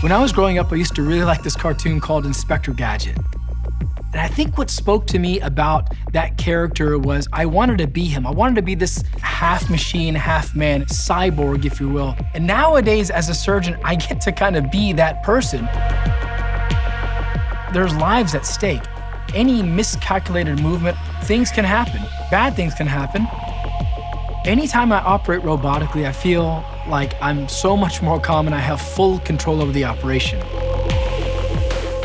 When I was growing up, I used to really like this cartoon called Inspector Gadget. And I think what spoke to me about that character was I wanted to be him. I wanted to be this half machine, half man, cyborg, if you will. And nowadays, as a surgeon, I get to kind of be that person. There's lives at stake. Any miscalculated movement, things can happen. Bad things can happen. Anytime I operate robotically, I feel like I'm so much more calm and I have full control over the operation.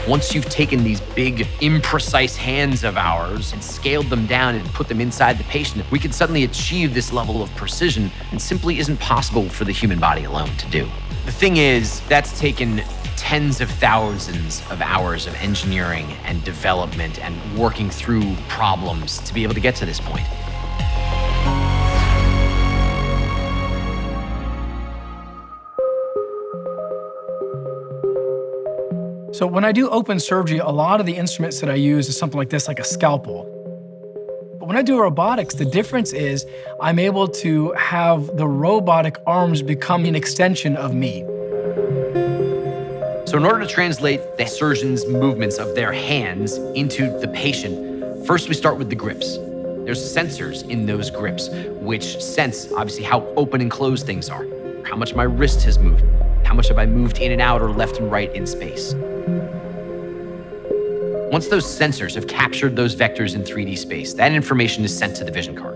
Once you've taken these big, imprecise hands of ours and scaled them down and put them inside the patient, we can suddenly achieve this level of precision and simply isn't possible for the human body alone to do. The thing is, that's taken tens of thousands of hours of engineering and development and working through problems to be able to get to this point. So when I do open surgery, a lot of the instruments that I use is something like this, like a scalpel. But when I do robotics, the difference is I'm able to have the robotic arms become an extension of me. So in order to translate the surgeon's movements of their hands into the patient, first we start with the grips. There's sensors in those grips, which sense, obviously, how open and closed things are, how much my wrist has moved, how much have I moved in and out or left and right in space. Once those sensors have captured those vectors in 3D space, that information is sent to the vision cart.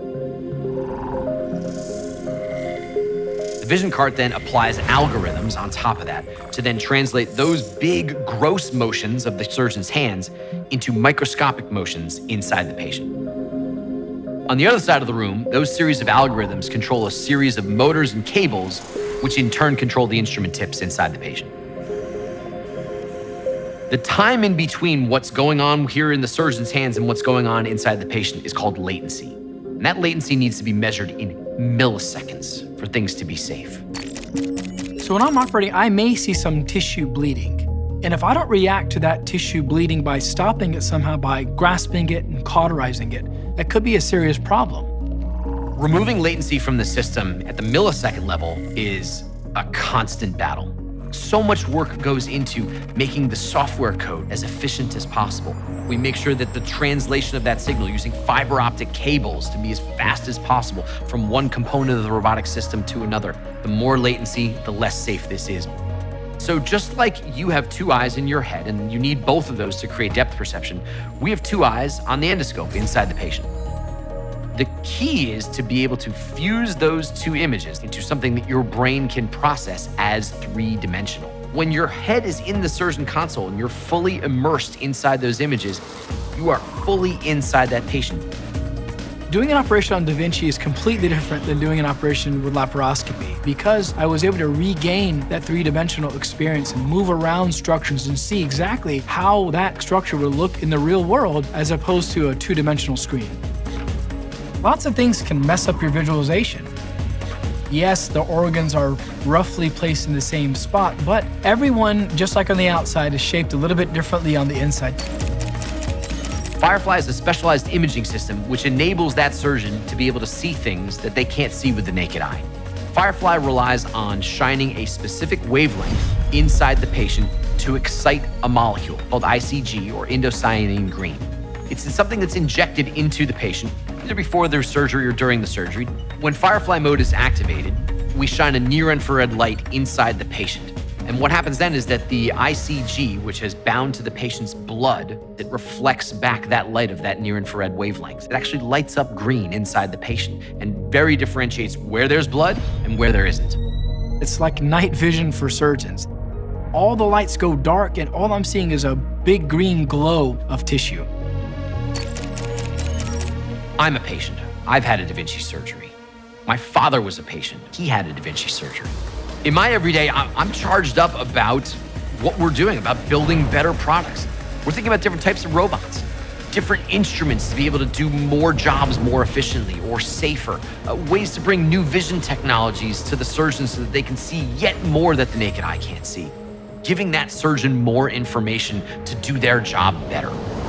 The vision cart then applies algorithms on top of that to then translate those big, gross motions of the surgeon's hands into microscopic motions inside the patient. On the other side of the room, those series of algorithms control a series of motors and cables, which in turn control the instrument tips inside the patient. The time in between what's going on here in the surgeon's hands and what's going on inside the patient is called latency. And that latency needs to be measured in milliseconds for things to be safe. So when I'm operating, I may see some tissue bleeding. And if I don't react to that tissue bleeding by stopping it somehow, by grasping it and cauterizing it, that could be a serious problem. Removing latency from the system at the millisecond level is a constant battle. So much work goes into making the software code as efficient as possible. We make sure that the translation of that signal using fiber optic cables to be as fast as possible from one component of the robotic system to another. The more latency, the less safe this is. So just like you have two eyes in your head and you need both of those to create depth perception, we have two eyes on the endoscope inside the patient. The key is to be able to fuse those two images into something that your brain can process as three-dimensional. When your head is in the surgeon console and you're fully immersed inside those images, you are fully inside that patient. Doing an operation on Da Vinci is completely different than doing an operation with laparoscopy because I was able to regain that three-dimensional experience and move around structures and see exactly how that structure would look in the real world as opposed to a two-dimensional screen. Lots of things can mess up your visualization. Yes, the organs are roughly placed in the same spot, but everyone, just like on the outside, is shaped a little bit differently on the inside. Firefly is a specialized imaging system which enables that surgeon to be able to see things that they can't see with the naked eye. Firefly relies on shining a specific wavelength inside the patient to excite a molecule called ICG, or indocyanine green. It's something that's injected into the patient, either before their surgery or during the surgery. When Firefly mode is activated, we shine a near-infrared light inside the patient. And what happens then is that the ICG, which has bound to the patient's blood, it reflects back that light of that near-infrared wavelength. It actually lights up green inside the patient and very differentiates where there's blood and where there isn't. It's like night vision for surgeons. All the lights go dark and all I'm seeing is a big green glow of tissue. I'm a patient. I've had a Da Vinci surgery. My father was a patient. He had a Da Vinci surgery. In my everyday, I'm charged up about what we're doing, about building better products. We're thinking about different types of robots, different instruments to be able to do more jobs more efficiently or safer, ways to bring new vision technologies to the surgeon so that they can see yet more that the naked eye can't see, giving that surgeon more information to do their job better.